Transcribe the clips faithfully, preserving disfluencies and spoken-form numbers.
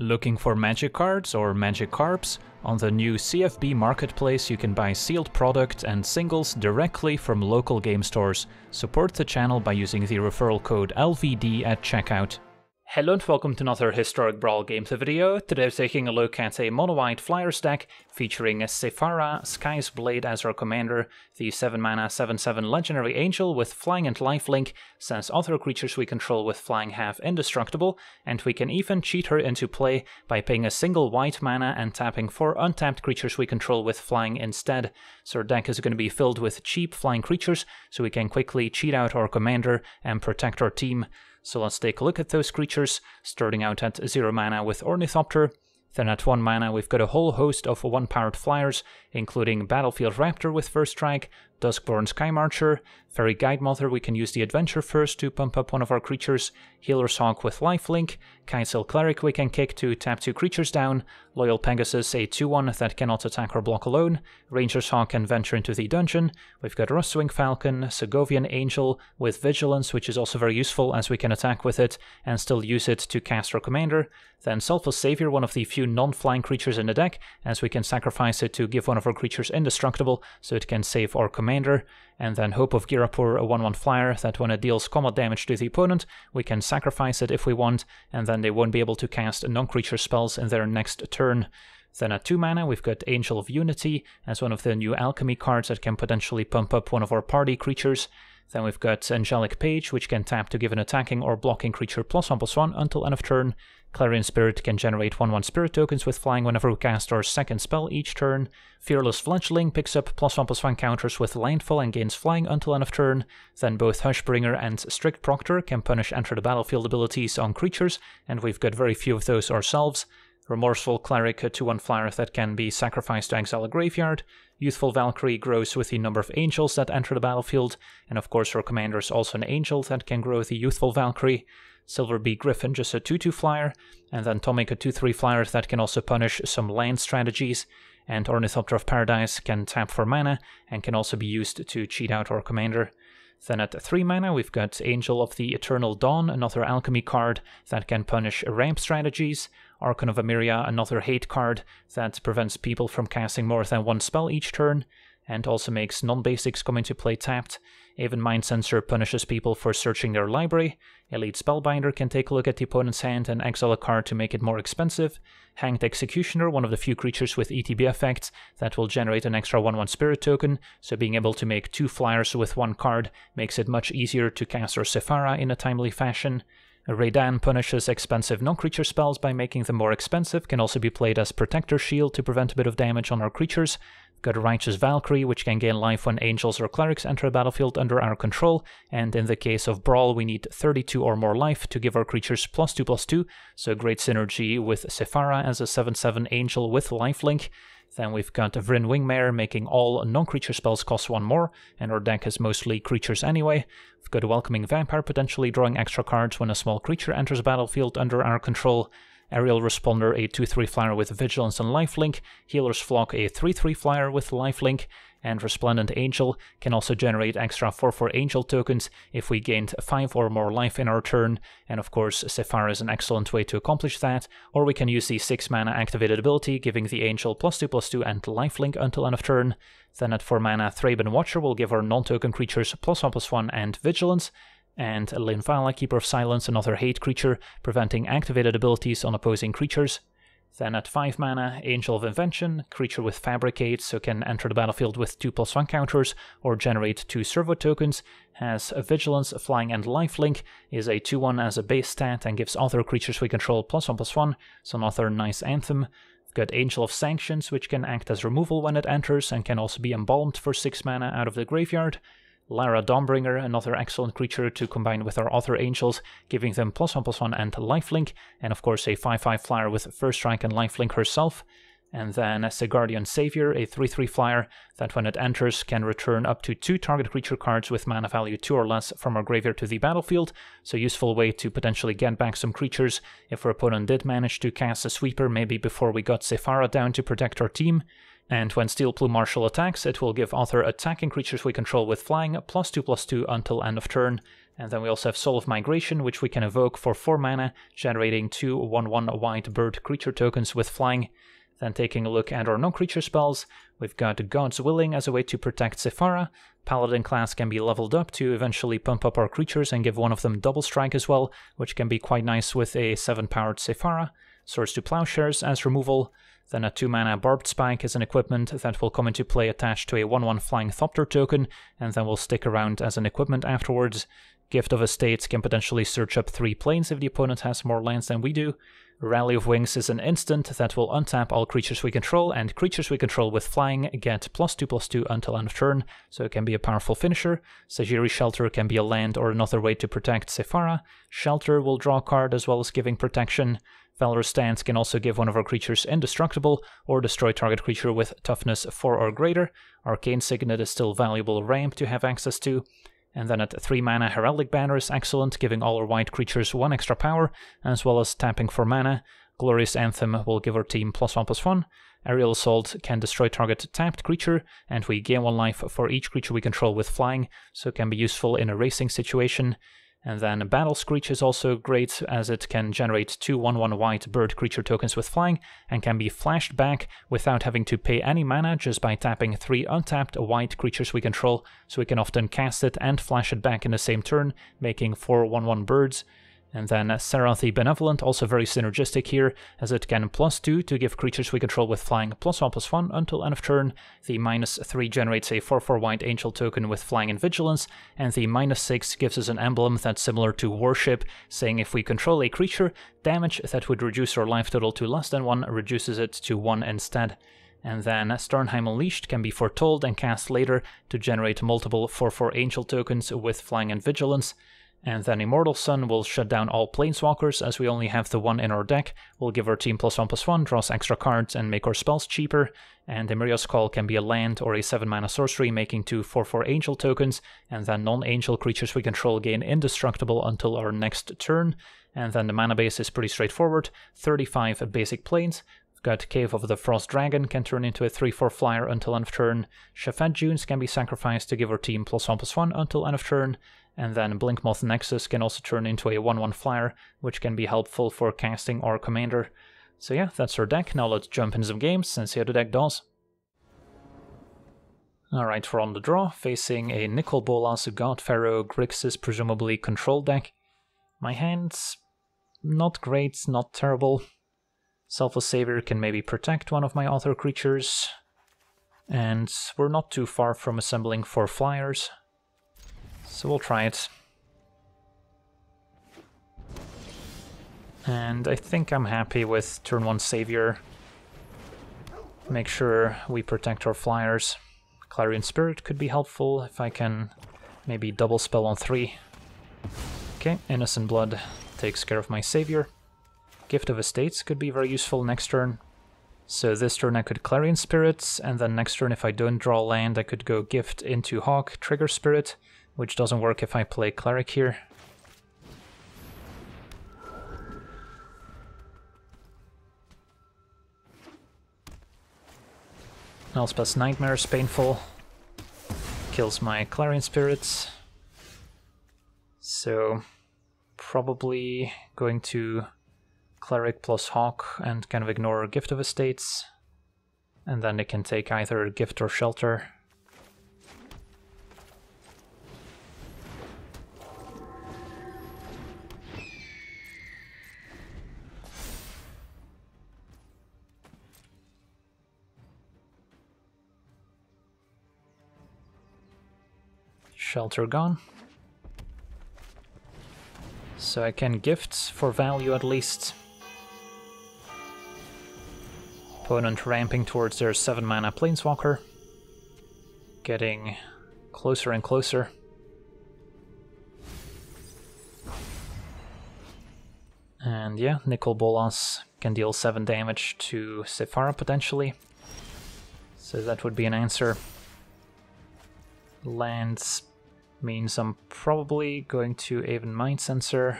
Looking for magic cards or magic carps? On the new C F B marketplace you can buy sealed product and singles directly from local game stores. Support the channel by using the referral code L V D at checkout. Hello and welcome to another Historic Brawl Games video. Today I'm taking a look at a mono-white flyer stack featuring a Sephara, Sky's Blade as our commander, the seven mana seven seven legendary angel with flying and lifelink, since other creatures we control with flying have indestructible, and we can even cheat her into play by paying a single white mana and tapping four untapped creatures we control with flying instead. So our deck is going to be filled with cheap flying creatures, so we can quickly cheat out our commander and protect our team. So let's take a look at those creatures, starting out at zero mana with Ornithopter. Then at one mana we've got a whole host of one-powered flyers, including Battlefield Raptor with First Strike, Duskborn Skymarcher, Fairy Guide Mother, we can use the Adventure first to pump up one of our creatures, Healer's Hawk with Lifelink, Kitesail Cleric we can kick to tap two creatures down, Loyal Pegasus a two one that cannot attack or block alone, Ranger's Hawk can venture into the dungeon, we've got Rustwing Falcon, Segovian Angel with Vigilance, which is also very useful as we can attack with it and still use it to cast our commander, then Selfless Savior, one of the few non-flying creatures in the deck, as we can sacrifice it to give one of our creatures indestructible so it can save our commander. And then Hope of Ghirapur, a one one flyer that when it deals combat damage to the opponent, we can sacrifice it if we want, and then they won't be able to cast non-creature spells in their next turn. Then at two mana we've got Angel of Unity as one of the new alchemy cards that can potentially pump up one of our party creatures. Then we've got Angelic Page, which can tap to give an attacking or blocking creature plus one plus one until end of turn. Clarion Spirit can generate one one spirit tokens with flying whenever we cast our second spell each turn. Fearless Fledgling picks up plus one plus one counters with landfall and gains flying until end of turn. Then both Hushbringer and Strict Proctor can punish enter the battlefield abilities on creatures, and we've got very few of those ourselves. Remorseful Cleric, a two one flyer that can be sacrificed to exile a graveyard. Youthful Valkyrie grows with the number of angels that enter the battlefield, and of course our commander is also an angel that can grow the Youthful Valkyrie. Silverbee Griffin, just a two two flyer, and then Tomek, a two three flyer that can also punish some land strategies, and Ornithopter of Paradise can tap for mana and can also be used to cheat out our commander. Then at three mana we've got Angel of the Eternal Dawn, another alchemy card that can punish ramp strategies, Archon of Amiria, another hate card that prevents people from casting more than one spell each turn, and also makes non-basics come into play tapped. Aven Mindcensor punishes people for searching their library. Elite Spellbinder can take a look at the opponent's hand and exile a card to make it more expensive. Hanged Executioner, one of the few creatures with E T B effects that will generate an extra one one spirit token, so being able to make two flyers with one card makes it much easier to cast our Sephara in a timely fashion. Rhadan punishes expensive non-creature spells by making them more expensive, can also be played as Protector Shield to prevent a bit of damage on our creatures. Got a Righteous Valkyrie, which can gain life when angels or clerics enter a battlefield under our control, and in the case of Brawl we need thirty-two or more life to give our creatures plus two plus two, so great synergy with Sephara as a seven seven angel with lifelink. Then we've got Vryn Wingmare, making all non-creature spells cost one more, and our deck is mostly creatures anyway. We've got a Welcoming Vampire, potentially drawing extra cards when a small creature enters a battlefield under our control. Aerial Responder, a two three flyer with Vigilance and Lifelink. Healer's Flock, a three three flyer with Lifelink. And Resplendent Angel can also generate extra four four angel tokens if we gained five or more life in our turn, and of course Sephara is an excellent way to accomplish that, or we can use the six mana activated ability, giving the angel plus two plus two and lifelink until end of turn. Then at four mana Thraben Watcher will give our non-token creatures plus one plus one and vigilance, and Linvala, Keeper of Silence, another hate creature, preventing activated abilities on opposing creatures. Then at five mana, Angel of Invention, creature with Fabricate, so can enter the battlefield with two plus one counters or generate two servo tokens, has a Vigilance, Flying and Lifelink, is a two one as a base stat and gives other creatures we control plus one plus one, so another nice anthem. We've got Angel of Sanctions, which can act as removal when it enters and can also be embalmed for six mana out of the graveyard. Lara Dawnbringer, another excellent creature to combine with our other angels, giving them plus one plus one and lifelink, and of course a five five flyer with First Strike and lifelink herself. And then Guardian Savior, a three three flyer that when it enters can return up to two target creature cards with mana value two or less from our graveyard to the battlefield, so useful way to potentially get back some creatures if our opponent did manage to cast a sweeper maybe before we got Sephara down to protect our team. And when Steel Plume Marshal attacks, it will give other attacking creatures we control with flying plus two plus two until end of turn, And then we also have Soul of Migration, which we can evoke for four mana, generating two one one white bird creature tokens with flying. Then taking a look at our non-creature spells, we've got God's Willing as a way to protect Sephara. Paladin Class can be leveled up to eventually pump up our creatures and give one of them double strike as well, which can be quite nice with a seven powered Sephara. Swords to Plowshares as removal. Then a two mana Barbed Spike is an equipment that will come into play attached to a one one Flying Thopter token, and then will stick around as an equipment afterwards. Gift of Estates can potentially search up three planes if the opponent has more lands than we do. Rally of Wings is an instant that will untap all creatures we control, and creatures we control with flying get plus two plus two until end of turn, so it can be a powerful finisher. Sagiri Shelter can be a land or another way to protect Sephara. Shelter will draw a card as well as giving protection. Valorous Stance can also give one of our creatures indestructible, or destroy target creature with toughness four or greater. Arcane Signet is still valuable ramp to have access to. And then at three mana, Heraldic Banner is excellent, giving all our white creatures one extra power, as well as tapping for mana. Glorious Anthem will give our team plus one plus one. Aerial Assault can destroy target tapped creature, and we gain one life for each creature we control with flying, so it can be useful in a racing situation. And then Battle Screech is also great, as it can generate two one one white bird creature tokens with flying, and can be flashed back without having to pay any mana just by tapping three untapped white creatures we control, so we can often cast it and flash it back in the same turn, making four one one birds. And then Seroth the Benevolent, also very synergistic here, as it can plus two to give creatures we control with flying plus one plus one until end of turn. The minus three generates a four four white angel token with flying and vigilance, and the minus six gives us an emblem that's similar to Worship, saying if we control a creature, damage that would reduce our life total to less than one reduces it to one instead. And then Starnheim Unleashed can be foretold and cast later to generate multiple four four angel tokens with flying and vigilance. And then Immortal Sun will shut down all Planeswalkers, as we only have the one in our deck. We'll give our team plus one plus one, draws extra cards, and make our spells cheaper. And Emeria's Call can be a land or a seven mana sorcery, making two four four angel tokens, and then non-angel creatures we control gain indestructible until our next turn. And then the mana base is pretty straightforward, thirty-five basic planes. Got Cave of the Frost Dragon can turn into a three four flyer until end of turn. Shafat Dunes can be sacrificed to give our team plus one plus one until end of turn. And then Blinkmoth Nexus can also turn into a one one flyer, which can be helpful for casting or commander. So yeah, that's our deck. Now let's jump into some games and see how the deck does. Alright, we're on the draw, facing a Nicol Bolas, God Pharaoh, Grixis, presumably control deck. My hand's not great, not terrible. Selfless Savior can maybe protect one of my other creatures, and we're not too far from assembling four flyers, so we'll try it. And I think I'm happy with turn one Savior. Make sure we protect our flyers. Clarion Spirit could be helpful if I can maybe double spell on three. Okay, Innocent Blood takes care of my Savior. Gift of Estates could be very useful next turn. So this turn I could Clarion Spirits, and then next turn if I don't draw land I could go Gift into Hawk, Trigger Spirit, which doesn't work if I play Cleric here. Elspeth's Nightmare is painful. Kills my Clarion Spirits. So probably going to Cleric plus Hawk and kind of ignore Gift of Estates, and then they can take either Gift or Shelter. Shelter gone. So I can Gift for value at least. Opponent ramping towards their seven mana Planeswalker, getting closer and closer. And yeah, Nicol Bolas can deal seven damage to Sephara potentially, so that would be an answer. Lands means I'm probably going to Aven Mindcensor.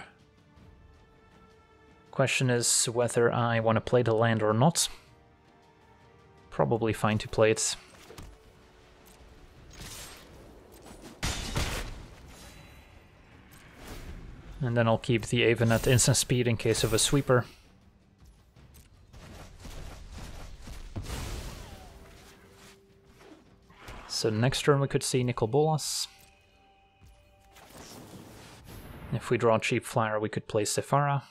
Question is whether I want to play the land or not. Probably fine to play it. And then I'll keep the Aven at instant speed in case of a sweeper. So next turn we could see Nicol Bolas. If we draw a cheap flyer we could play Sephara.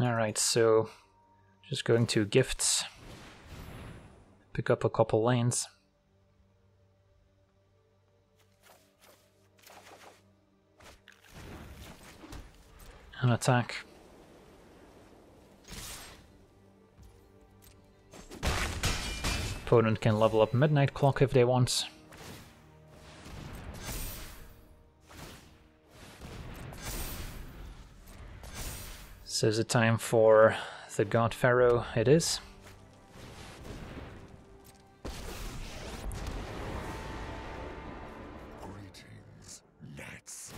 Alright, so just going to gifts, pick up a couple lanes. And attack. Opponent can level up Midnight Clock if they want. So is it time for the God Pharaoh? It is. Greetings, Nets.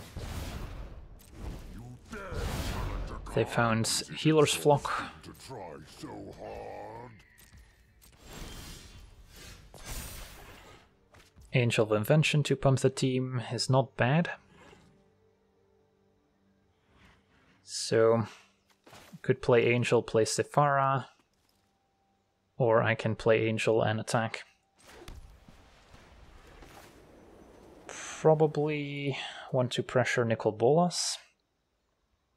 You dare challenge. They found Healer's Flock. To try so hard. Angel of Invention to pump the team is not bad. So could play Angel, play Sephara, or I can play Angel and attack. Probably want to pressure Nicol Bolas,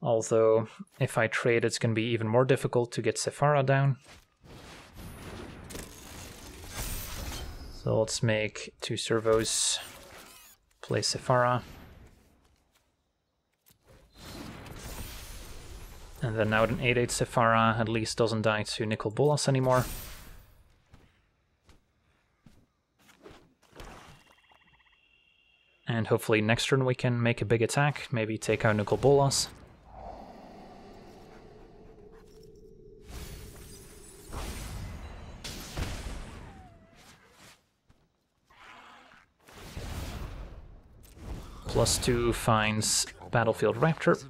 although if I trade it's going to be even more difficult to get Sephara down. So let's make two servos, play Sephara. And then now an eight eight Sephara at least doesn't die to Nicol Bolas anymore. And hopefully next turn we can make a big attack, maybe take out Nicol Bolas. Plus two finds Battlefield Raptor.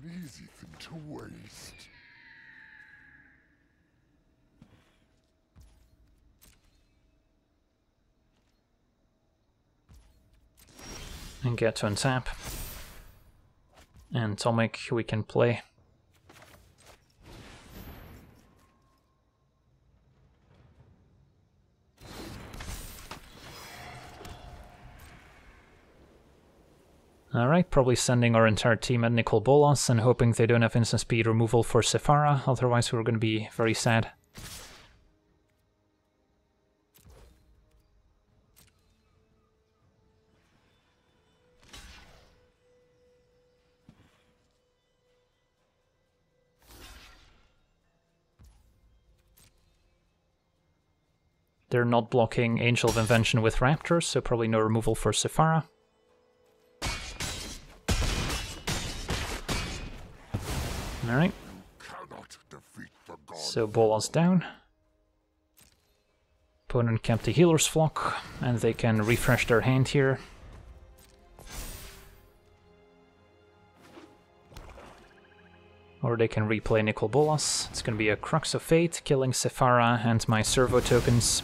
And get to untap. And Tomic we can play. Alright, probably sending our entire team at Nicol Bolas and hoping they don't have instant speed removal for Sephara, otherwise we're going to be very sad. They're not blocking Angel of Invention with Raptors, so probably no removal for Sephara. Alright. So Bolas down. Opponent kept the Healer's Flock, and they can refresh their hand here. Or they can replay Nicol Bolas. It's going to be a Crux of Fate, killing Sephara and my Servo tokens.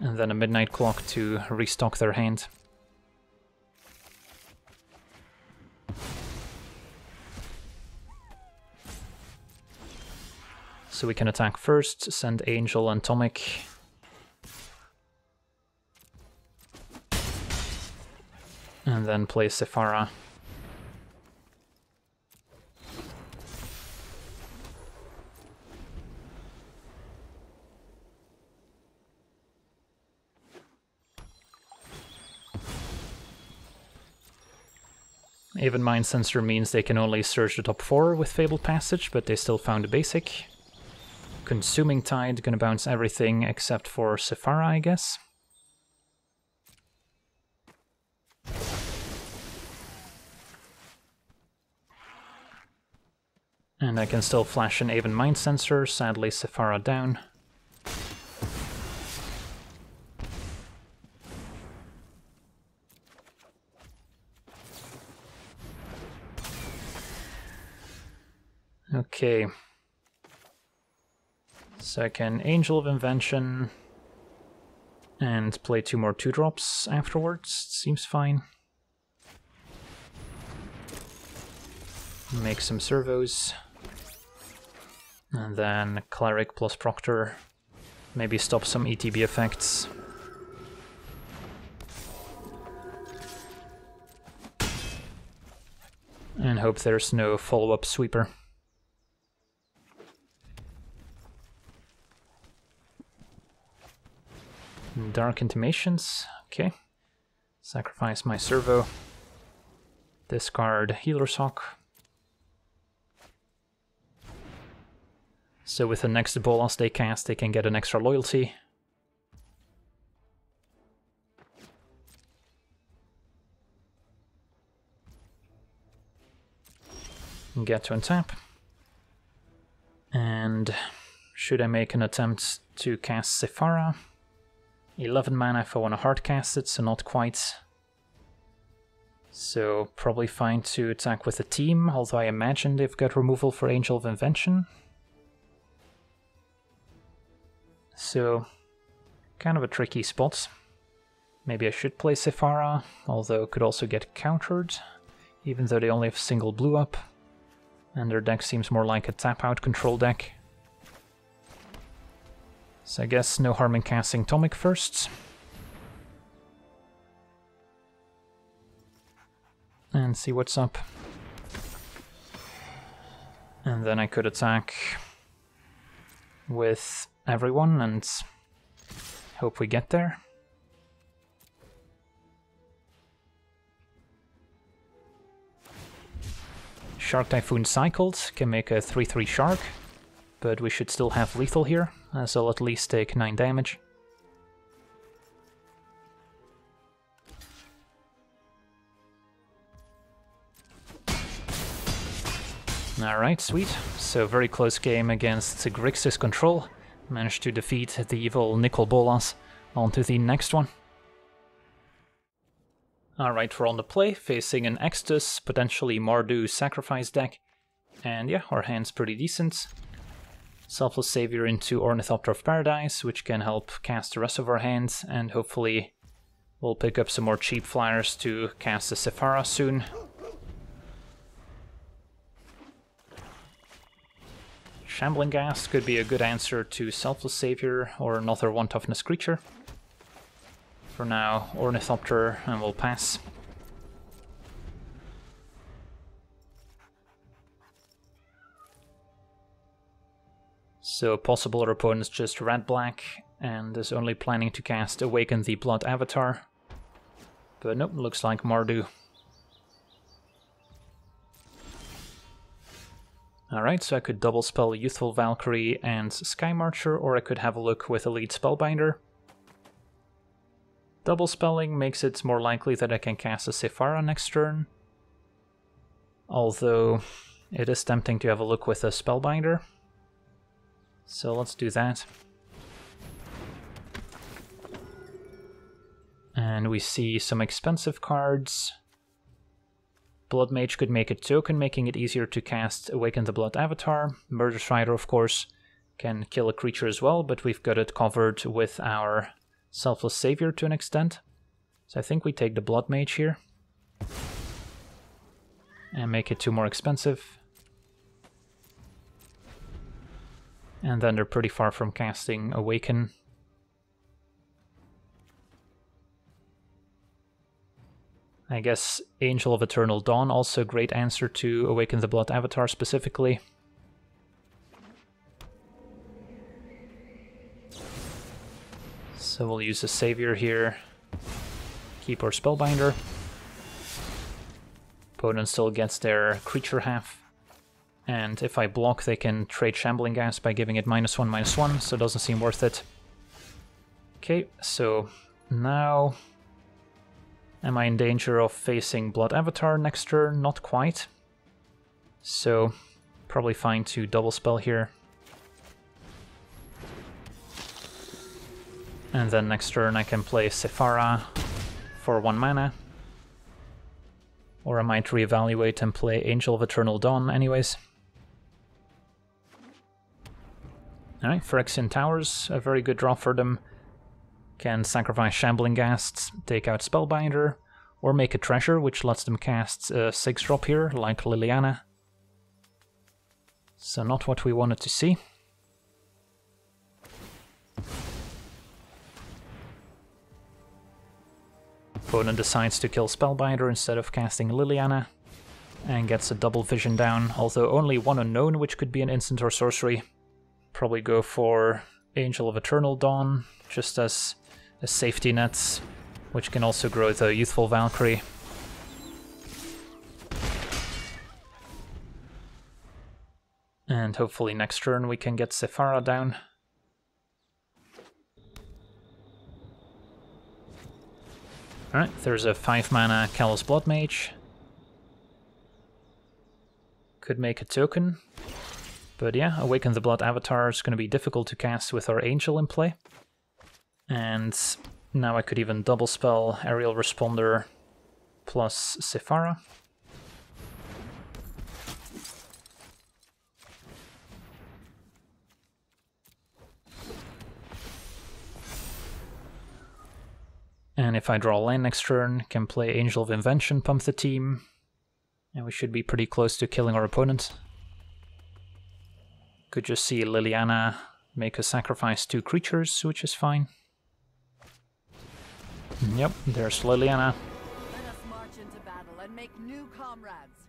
And then a Midnight Clock to restock their hand. So we can attack first, send Angel and Tomic. And then play Sephara. Aven Mindcensor means they can only search the top four with Fabled Passage, but they still found a basic. Consuming Tide, gonna bounce everything except for Sephara, I guess. And I can still flash an Aven Mindcensor, sadly Sephara down. Okay, So I can Angel of Invention and play two more two-drops afterwards, seems fine. Make some servos. And then Cleric plus Proctor. Maybe stop some E T B effects. And hope there's no follow-up sweeper. Dark Intimations, okay. Sacrifice my servo. Discard Healer's Hawk. So with the next Bolas they cast, they can get an extra loyalty. Get to untap. And should I make an attempt to cast Sephara? eleven mana if I want to hard cast it, so not quite. So probably fine to attack with a team, although I imagine they've got removal for Angel of Invention. So, kind of a tricky spot. Maybe I should play Sephara, although could also get countered, even though they only have single blue up, and their deck seems more like a tap-out control deck. So I guess no harm in casting Tomic first. And see what's up. And then I could attack with everyone and hope we get there. Shark Typhoon cycled, can make a three three shark, but we should still have lethal here, as I'll at least take nine damage. Alright, sweet. So very close game against Grixis control. Managed to defeat the evil Nicol Bolas. On to the next one. Alright, we're on the play, facing an Extus, potentially Mardu sacrifice deck. And yeah, our hand's pretty decent. Selfless Savior into Ornithopter of Paradise, which can help cast the rest of our hands, and hopefully we'll pick up some more cheap flyers to cast the Sephara soon. Shambling Ghast could be a good answer to Selfless Savior or another one-toughness creature. For now, Ornithopter, and we'll pass. So possible our opponent's just red-black and is only planning to cast Awaken the Blood Avatar. But nope, looks like Mardu. Alright, so I could double spell Youthful Valkyrie and Skymarcher, or I could have a look with Elite Spellbinder. Double spelling makes it more likely that I can cast a Sephara next turn. Although it is tempting to have a look with a Spellbinder. So let's do that. And we see some expensive cards. Blood Mage could make a token, making it easier to cast Awaken the Blood Avatar. Murderous Rider, of course, can kill a creature as well, but we've got it covered with our Selfless Savior to an extent. So I think we take the Blood Mage here. And make it two more expensive. And then they're pretty far from casting Awaken. I guess Angel of Eternal Dawn, also a great answer to Awaken the Blood Avatar specifically. So we'll use a Savior here, keep our Spellbinder. Opponent still gets their creature half. And if I block, they can trade Shambling Ghast by giving it minus one, minus one, so it doesn't seem worth it. Okay, so now, am I in danger of facing Blood Avatar next turn? Not quite. So, probably fine to double spell here. And then next turn I can play Sephara for one mana. Or I might reevaluate and play Angel of Eternal Dawn anyways. Alright, Phyrexian Towers, a very good draw for them. Can sacrifice Shambling Ghasts, take out Spellbinder, or make a treasure, which lets them cast a six drop here, like Liliana. So not what we wanted to see. Opponent decides to kill Spellbinder instead of casting Liliana, and gets a double vision down, although only one unknown, which could be an instant or sorcery. Probably go for Angel of Eternal Dawn, just as a safety net, which can also grow the Youthful Valkyrie. And hopefully next turn we can get Sephara down. Alright, there's a five mana Kalos Bloodmage. Could make a token. But yeah, Awaken the Blood Avatar is going to be difficult to cast with our Angel in play. And now I could even double spell Aerial Responder plus Sephara. And if I draw a land next turn, can play Angel of Invention, pump the team, and we should be pretty close to killing our opponent. Could just see Liliana make us sacrifice two creatures, which is fine. Yep, there's Liliana. Let us march into battle and make new comrades.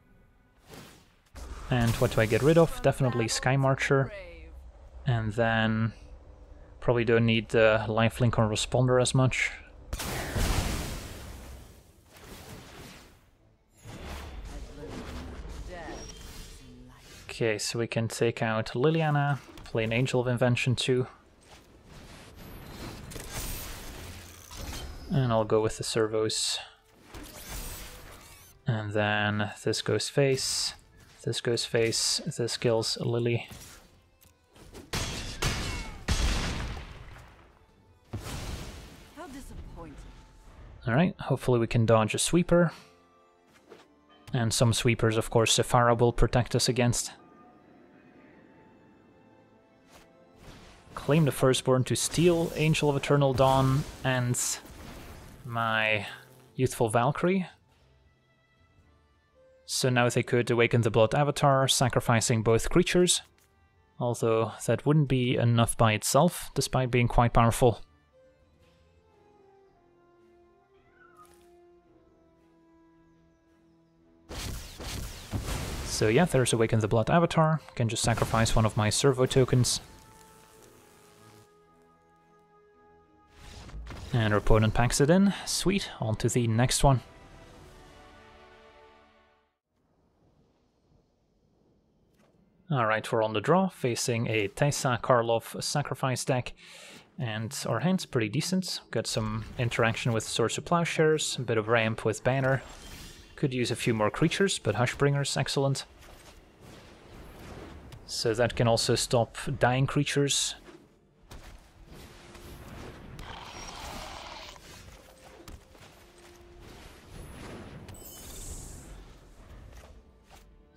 And what do I get rid of? Definitely Skymarcher. And then probably don't need the lifelink on Responder as much. Okay, so we can take out Liliana, play an Angel of Invention too. And I'll go with the servos. And then this goes face, this goes face, this kills Lily. How disappointing. Alright, hopefully we can dodge a sweeper. And some sweepers, of course, Sephara will protect us against. Claim the Firstborn to steal Angel of Eternal Dawn and my Youthful Valkyrie. So now they could Awaken the Blood Avatar, sacrificing both creatures, although that wouldn't be enough by itself, despite being quite powerful. So yeah, there's Awaken the Blood Avatar, can just sacrifice one of my servo tokens. And our opponent packs it in. Sweet, on to the next one. Alright, we're on the draw, facing a Teysa Karlov sacrifice deck. And our hand's pretty decent. Got some interaction with Swords to Plowshares, a bit of ramp with Banner. Could use a few more creatures, but Hushbringer's excellent. So that can also stop dying creatures.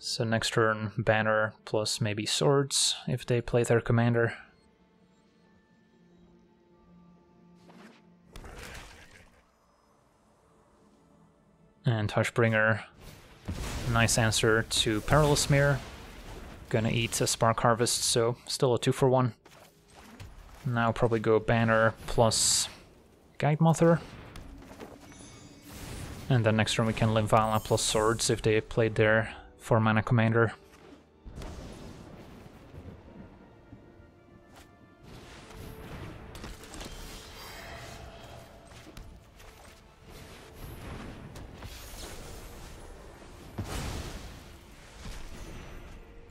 So next turn, Banner plus maybe Swords, if they play their commander. And Hushbringer, nice answer to Perilous Mirror. Gonna eat a Spark Harvest, so still a two for one. Now probably go Banner plus Guide Mother. And then next turn we can Limvala plus Swords if they played their four mana commander.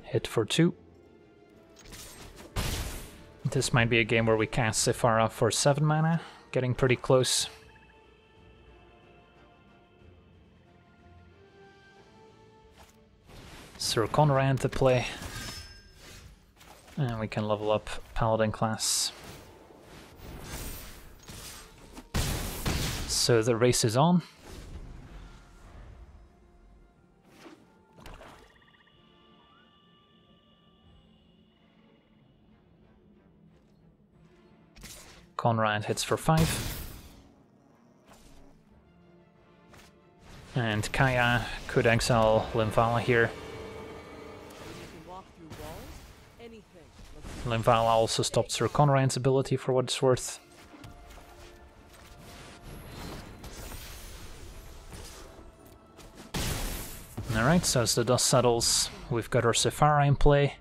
Hit for two. This might be a game where we cast Sephara for seven mana, getting pretty close. Sir Conrad to play, and we can level up Paladin Class. So the race is on. Conrad hits for five. And Kaya could exile Limvala here. Limvala also stops Sir Conrad's ability for what it's worth. Alright, so as the dust settles, we've got our Sephara in play,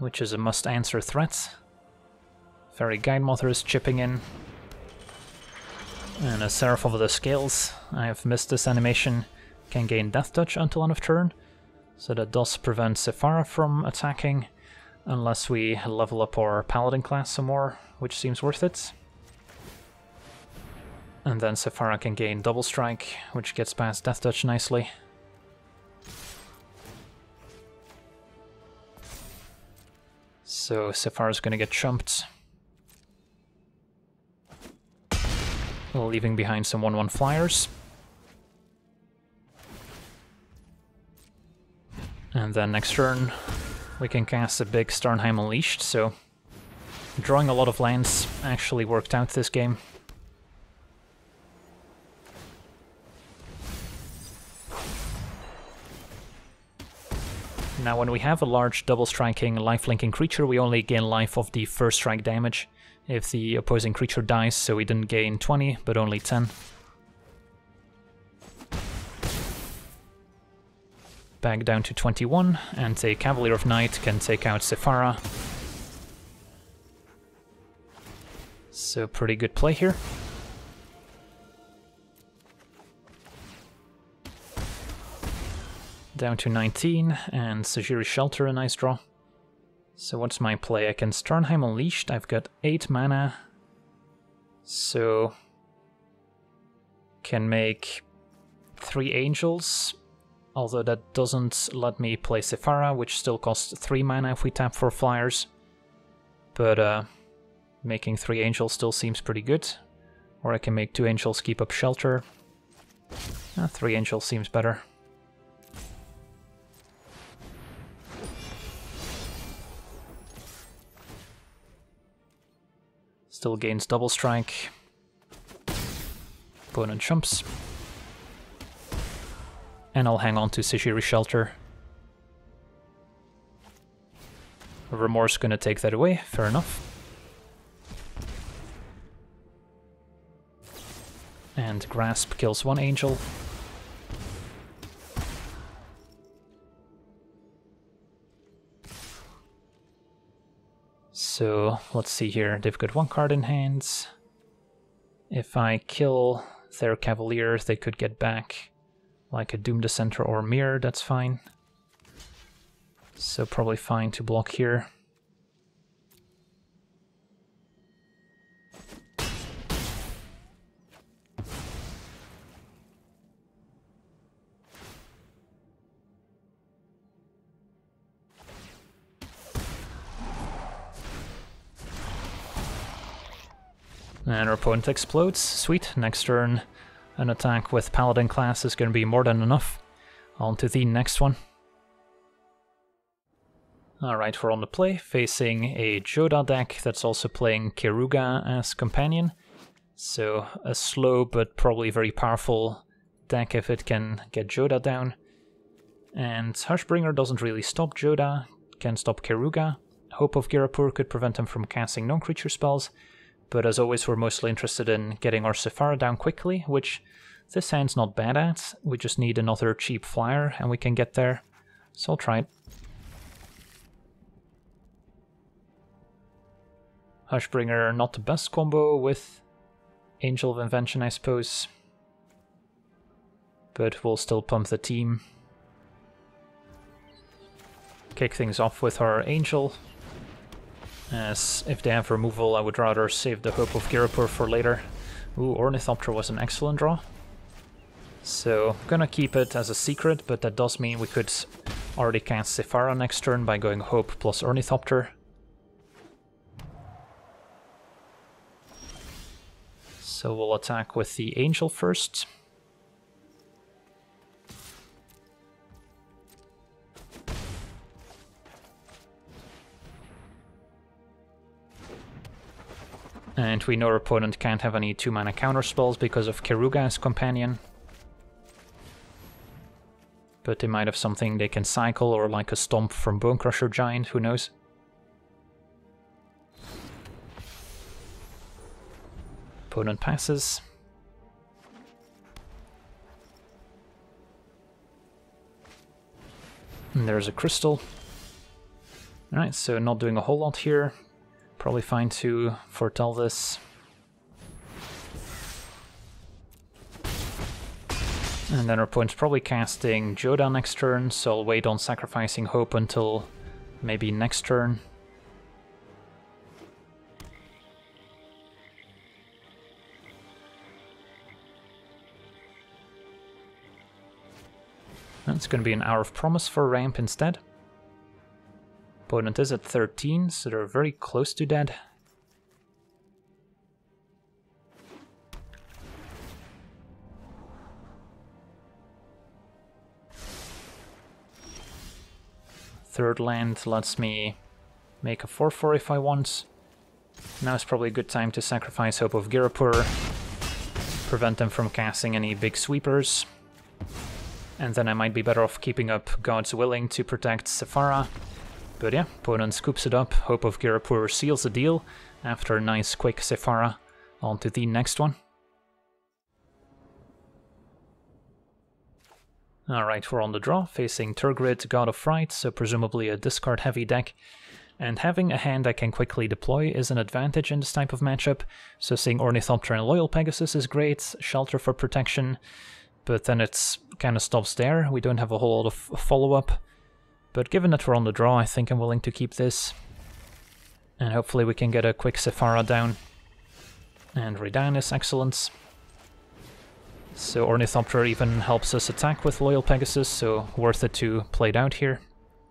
which is a must-answer threat. Fairy Guide Mother is chipping in. And a Seraph of the Scales. I have missed this animation. Can gain Death Touch until end of turn. So that does prevent Sephara from attacking, unless we level up our Paladin class some more, which seems worth it. And then Sephara can gain Double Strike, which gets past Death Touch nicely. So Sephara's gonna get chumped, leaving behind some one one flyers. And then next turn we can cast a big Starnheim Unleashed, so drawing a lot of lands actually worked out this game. Now when we have a large double-striking, life-linking creature, we only gain life of the first strike damage if the opposing creature dies, so we didn't gain twenty, but only ten. Back down to twenty-one, and a Cavalier of Night can take out Sephara. So pretty good play here. Down to nineteen, and Sagiri Shelter, a nice draw. So what's my play? I can Starnheim Unleashed, I've got eight mana, so can make three Angels. Although that doesn't let me play Sephara, which still costs three mana if we tap for flyers. But uh, making three Angels still seems pretty good. Or I can make two Angels, keep up Shelter. Uh, three Angels seems better. Still gains Double Strike. Opponent chumps. And I'll hang on to Sagiri Shelter. Remorse gonna take that away, fair enough. And Grasp kills one Angel. So, let's see here, they've got one card in hand. If I kill their Cavalier, they could get back like a Doom Descenter or Mirror, that's fine. So probably fine to block here. And our opponent explodes, sweet, next turn. An attack with Paladin class is going to be more than enough. On to the next one. Alright, we're on the play, facing a Joda deck that's also playing Keruga as companion. So a slow but probably very powerful deck if it can get Joda down. And Hushbringer doesn't really stop Joda, can stop Keruga. Hope of Ghirapur could prevent him from casting non-creature spells. But as always, we're mostly interested in getting our Sephara down quickly, which this hand's not bad at. We just need another cheap flyer and we can get there, so I'll try it. Hushbringer, not the best combo with Angel of Invention, I suppose. But we'll still pump the team. Kick things off with our Angel. As if they have removal, I would rather save the Hope of Ghirapur for later. Ooh, Ornithopter was an excellent draw. So I'm gonna keep it as a secret, but that does mean we could already cast Sephara next turn by going Hope plus Ornithopter. So we'll attack with the Angel first. And we know our opponent can't have any two-mana counterspells because of Keruga's companion. But they might have something they can cycle, or like a Stomp from Bonecrusher Giant, who knows. Opponent passes. And there's a crystal. Alright, so not doing a whole lot here. Probably fine to foretell this. And then our opponent's probably casting Joda next turn, so I'll wait on sacrificing Hope until maybe next turn. That's going to be an Hour of Promise for ramp instead. Opponent is at thirteen, so they're very close to dead. Third land lets me make a four four if I want. Now is probably a good time to sacrifice Hope of Ghirapur, prevent them from casting any big sweepers. And then I might be better off keeping up God's Willing to protect Sephara. But yeah, opponent scoops it up, Hope of Ghirapur seals the deal, after a nice quick Sephara. On to the next one. Alright, we're on the draw, facing Turgrid, God of Fright, so presumably a discard-heavy deck. And having a hand I can quickly deploy is an advantage in this type of matchup, so seeing Ornithopter and Loyal Pegasus is great, Shelter for protection. But then it's kind of stops there, we don't have a whole lot of follow-up. But given that we're on the draw, I think I'm willing to keep this. And hopefully we can get a quick Sephara down. And Rhadan is excellent. So Ornithopter even helps us attack with Loyal Pegasus, so worth it to play it out here.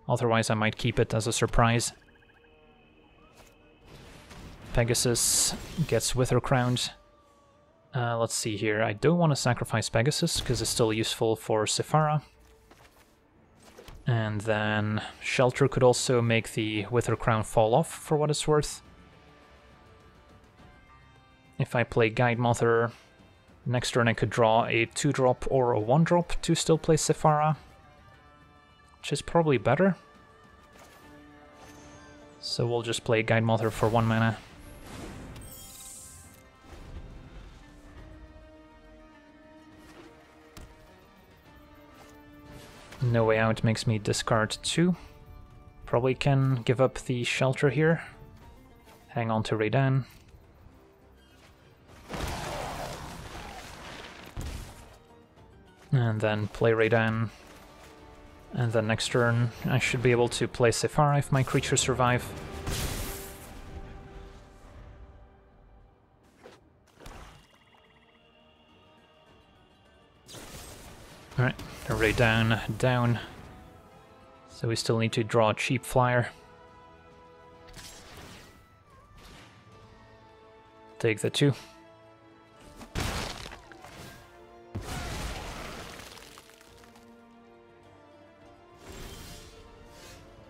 Otherwise I might keep it as a surprise. Pegasus gets Wither Crowned. Uh, let's see here, I don't want to sacrifice Pegasus, because it's still useful for Sephara. And then Shelter could also make the Wither Crown fall off, for what it's worth. If I play Guide Mother, next turn I could draw a two drop or a one drop to still play Sephara, which is probably better. So we'll just play Guide Mother for one mana. No Way Out makes me discard two. Probably can give up the Shelter here. Hang on to Rhadan. And then play Rhadan. And then next turn I should be able to play Sephara if my creatures survive. Alright. Rhadan down, so we still need to draw a cheap flyer. Take the two.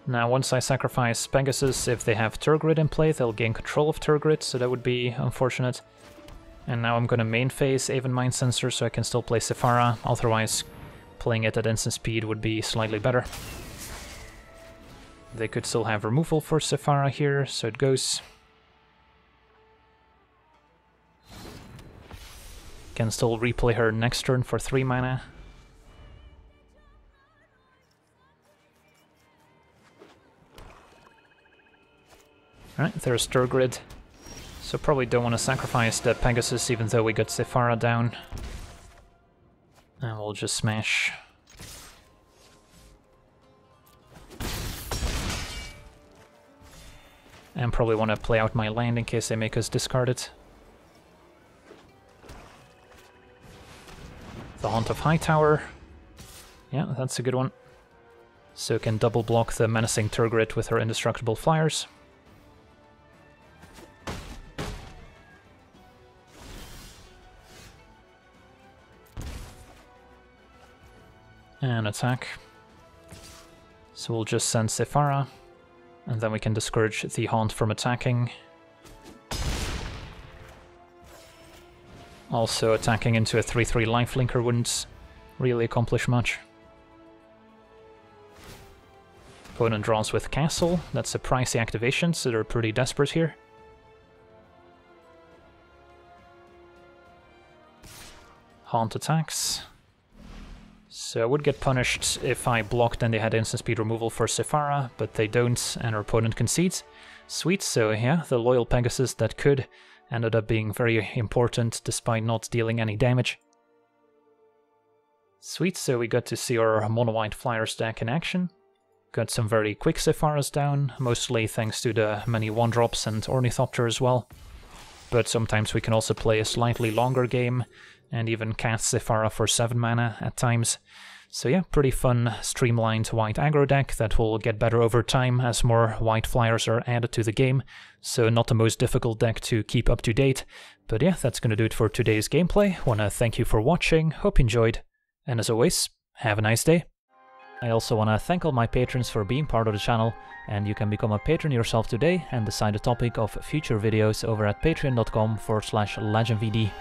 Now once I sacrifice Pegasus, if they have Turgrid in play, they'll gain control of Turgrid, so that would be unfortunate. And now I'm gonna main phase Aven Mindcensor so I can still play Sephara, otherwise playing it at instant speed would be slightly better. They could still have removal for Sephara here, so it goes. Can still replay her next turn for three mana. Alright, there's Turgrid. So probably don't want to sacrifice the Pegasus even though we got Sephara down. And we'll just smash. And probably want to play out my land in case they make us discard it. The Haunt of Hightower. Yeah, that's a good one. So can double block the menacing Turgrid with her indestructible flyers. And attack. So we'll just send Sephara, and then we can discourage the Haunt from attacking. Also, attacking into a three three lifelinker wouldn't really accomplish much. Opponent draws with Castle. That's a pricey activation, so they're pretty desperate here. Haunt attacks. So I would get punished if I blocked and they had instant speed removal for Sephara, but they don't, and our opponent concedes. Sweet, so yeah, the Loyal Pegasus that could ended up being very important despite not dealing any damage. Sweet, so we got to see our mono-white Flyers deck in action. Got some very quick Sepharas down, mostly thanks to the many one-drops and Ornithopter as well. But sometimes we can also play a slightly longer game, and even cast Sephara for seven mana at times. So yeah, pretty fun streamlined white aggro deck that will get better over time as more white Flyers are added to the game. So not the most difficult deck to keep up to date. But yeah, that's gonna do it for today's gameplay. Wanna thank you for watching, hope you enjoyed, and as always, have a nice day. I also want to thank all my patrons for being part of the channel, and you can become a patron yourself today and decide the topic of future videos over at patreon dot com forward slash legendvd.